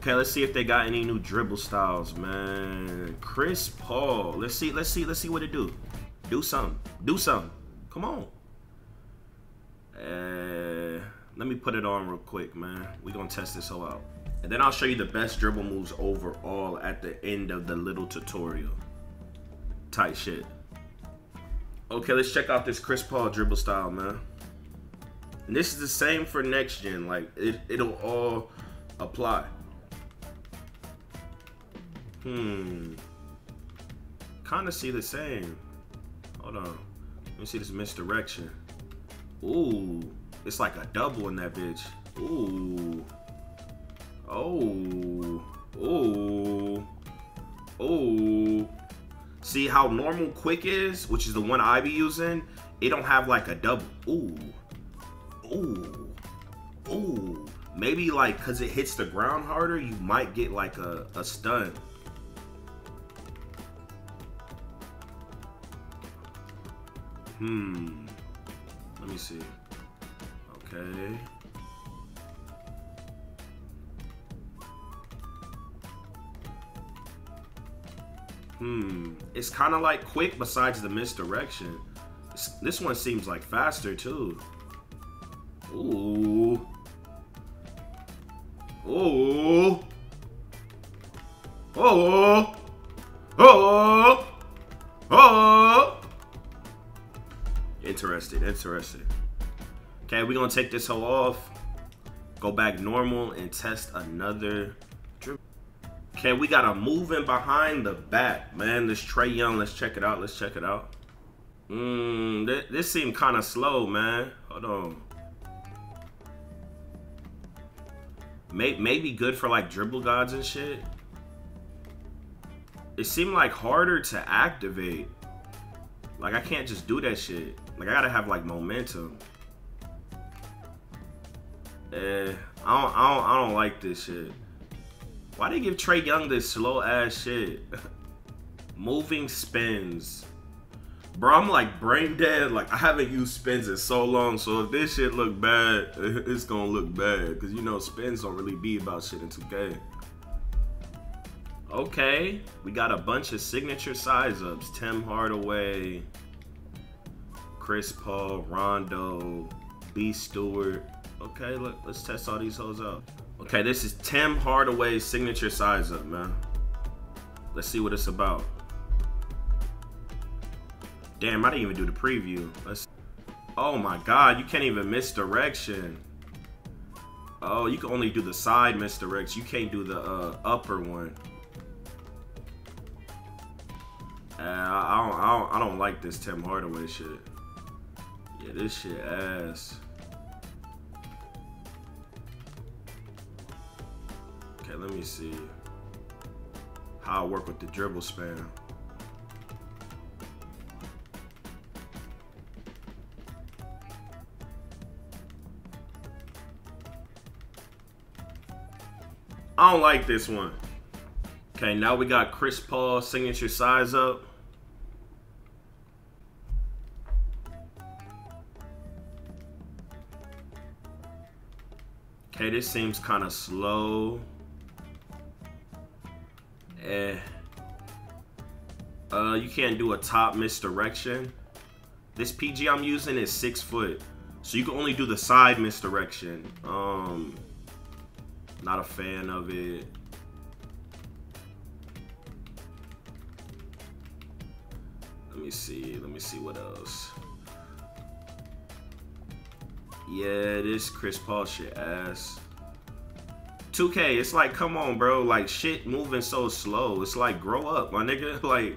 Okay, let's see if they got any new dribble styles, man. Chris Paul. Let's see what it do. Do something. Do something. Come on. Let me put it on real quick, man. We're gonna test this whole out. And then I'll show you the best dribble moves overall at the end of the little tutorial. Tight shit. Okay, let's check out this Chris Paul dribble style, man. And this is the same for next gen. Like, it'll all apply. Kind of see the same. Hold on. Let me see this misdirection. Ooh. It's like a double in that bitch. Ooh. Oh. Ooh. Ooh. See how normal quick is, which is the one I be using? It don't have like a double. Ooh. Ooh. Ooh. Maybe like because it hits the ground harder, you might get like a stun. Let me see. Okay. It's kind of like quick besides the misdirection. This one seems like faster too. Ooh. Ooh. Oh. Oh. Oh. Interesting, interesting. Okay, we're gonna take this hoe off, go back normal, and test another dribble. Okay, we got a moving behind the back, man. This Trae Young, let's check it out. Let's check it out. This seemed kind of slow, man. Hold on. Maybe good for like dribble gods and shit. It seemed like harder to activate. Like I can't just do that shit. Like I gotta have like momentum. I don't like this shit. Why they give Trae Young this slow ass shit? Moving spins. Bro, I'm like brain dead. Like I haven't used spins in so long. So if this shit look bad, it's gonna look bad. Cause you know spins don't really be about shit in 2K. Okay, we got a bunch of signature size ups. Tim Hardaway, Chris Paul, Rondo, B. Stewart. Okay, let's test all these hoes out. Okay, this is Tim Hardaway's signature size up, man. Let's see what it's about. Damn, I didn't even do the preview. Let's. Oh my God, you can't even misdirection. Oh, you can only do the side misdirection. You can't do the upper one. I don't like this Tim Hardaway shit. Yeah, this shit ass. Let me see how I work with the dribble spam. I don't like this one. Okay, now we got Chris Paul signature size up. Okay, this seems kind of slow. You can't do a top misdirection. This PG I'm using is 6 foot, so you can only do the side misdirection. Not a fan of it. Let me see what else. Yeah, this Chris Paul shit ass. 2K, it's like, come on, bro. Like, shit moving so slow. It's like, grow up, my nigga. Like,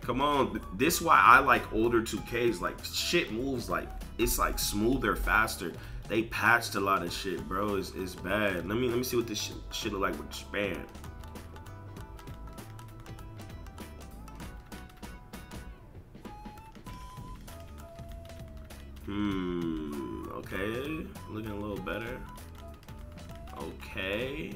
come on. This why I like older 2Ks. Like, shit moves, like, it's like smoother, faster. They patched a lot of shit, bro. It's bad. Let me see what this shit look like with span. Okay. Looking a little better. Okay.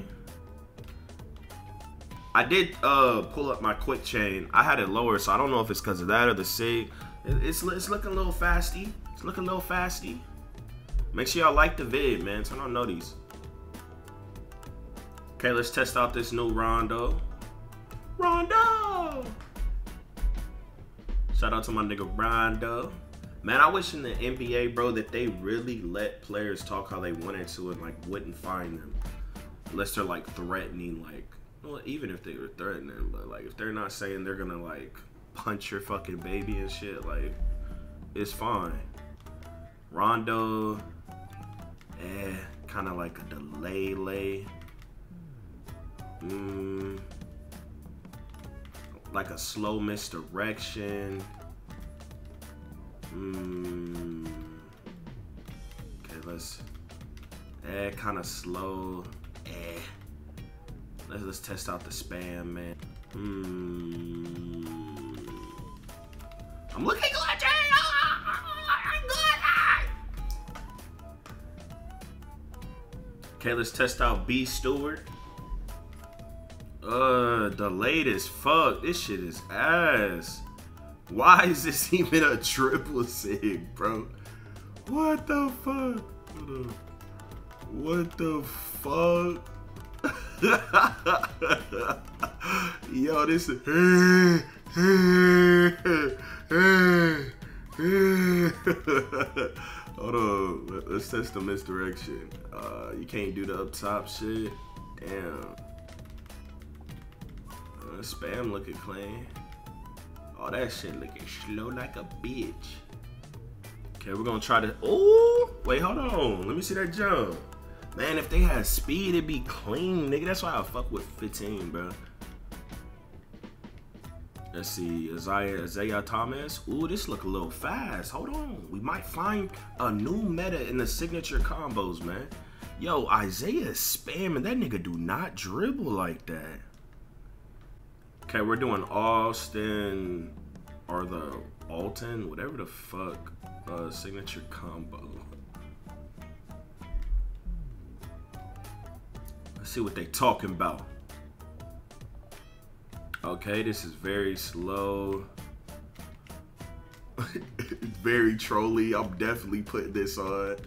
I did pull up my quick chain. I had it lower, so I don't know if it's because of that or the sig. It's looking a little fasty. It's looking a little fasty. Make sure y'all like the vid, man. Turn on noties. Okay, let's test out this new Rondo. Rondo! Shout out to my nigga Rondo. Man, I wish in the NBA, bro, that they really let players talk how they wanted to and, like, wouldn't fine them. Unless they're, like, threatening, like, well, even if they were threatening, but, like, if they're not saying they're gonna, like, punch your fucking baby and shit, like, it's fine. Rondo, kind of like a delay. Like a slow misdirection. Okay, let's kind of slow. Let's test out the spam, man. I'm looking glitchy. Okay, let's test out B. Stewart. Delayed as fuck. This shit is ass. Why is this even a triple sig, bro? What the fuck? What the fuck? Yo, this is hold on, let's test the misdirection. You can't do the up top shit. Damn. Spam looking clean. Oh, that shit looking slow like a bitch. Okay, we're gonna try to. Oh, wait, hold on. Let me see that jump. Man, if they had speed, it'd be clean, nigga. That's why I fuck with 15, bro. Let's see, Isaiah Thomas. Ooh, this look a little fast. Hold on, we might find a new meta in the signature combos, man. Yo, Isaiah is spamming. That nigga do not dribble like that. Okay, we're doing Austin or the Alton, whatever the fuck, signature combo. Let's see what they talking about. Okay, this is very slow. Very trolly. I'm definitely putting this on.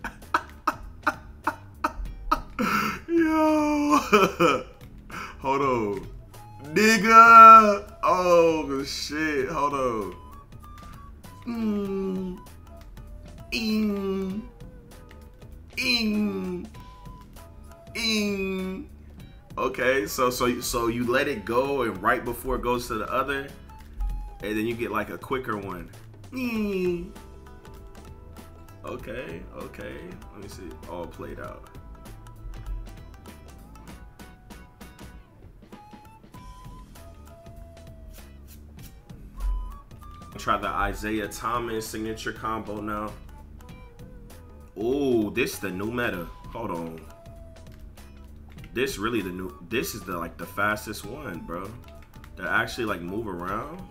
Yo. Hold on. Nigga! Oh shit, hold on. Okay, so you let it go, and right before it goes to the other, and then you get like a quicker one. Okay, okay. Let me see. All played out. Try the Isaiah Thomas signature combo now. Oh, this the new meta. Hold on. This really the new. This is the like the fastest one, bro. That actually like move around.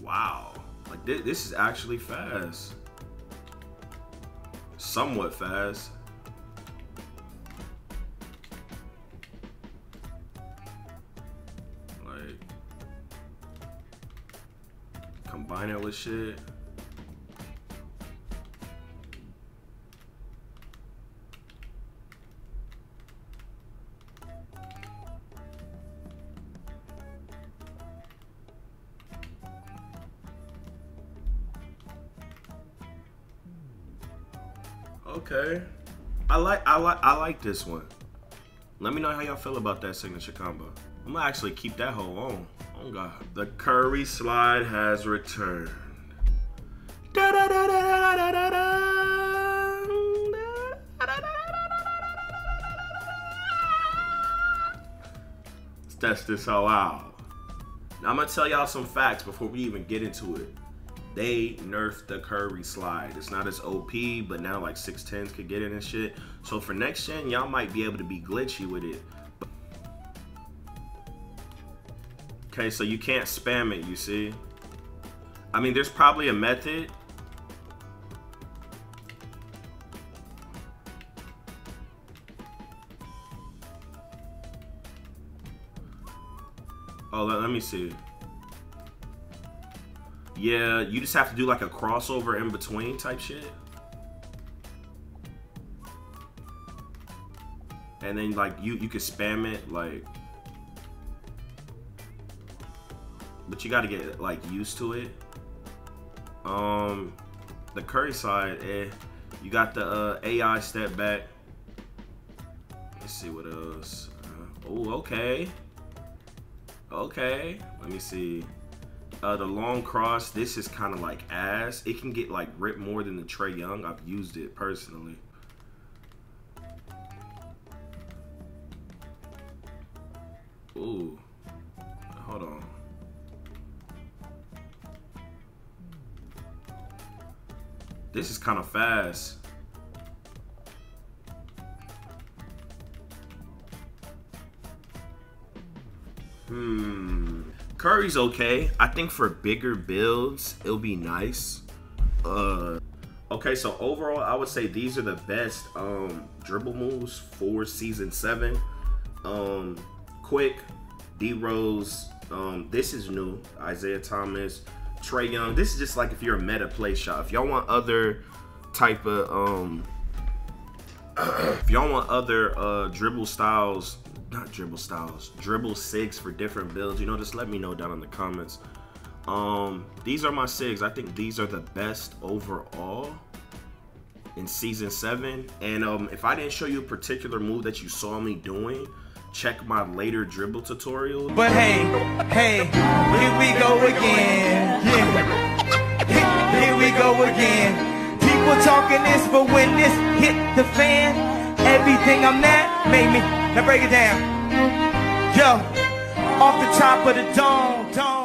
Wow. Like this is actually fast. Somewhat fast. Combine it with shit. Okay. I like this one. Let me know how y'all feel about that signature combo. I'm gonna actually keep that hoe on. Oh God. The Curry Slide has returned. Let's test this all out. Now I'm gonna tell y'all some facts before we even get into it. They nerfed the Curry Slide. It's not as OP, but now like 6'10s could get in and shit. So for next gen, y'all might be able to be glitchy with it. Okay, so you can't spam it, you see? I mean, there's probably a method. Oh, let me see. Yeah, you just have to do like a crossover in between type shit. and then like you can spam it, like, but you got to get like used to it. The Curry side, you got the AI step back. Let's see what else. Oh, okay. Okay, let me see. The long cross, this is kind of like ass. It can get like ripped more than the Trae Young. I've used it personally. Ooh, hold on. This is kind of fast. Curry's okay. I think for bigger builds, it'll be nice. Okay, so overall, I would say these are the best dribble moves for Season 7. Quick, D-Rose, this is new, Isaiah Thomas, Trae Young. This is just like if you're a meta play shot. If y'all want other type of, if y'all want other dribble styles, dribble six for different builds, you know, just let me know down in the comments. These are my six. I think these are the best overall in Season 7. And if I didn't show you a particular move that you saw me doing, check my later dribble tutorial. But hey, here we go again. Yeah. Here we go again. People talking this, but when this hit the fan, everything I'm at made me. Now break it down. Yo, off the top of the dome.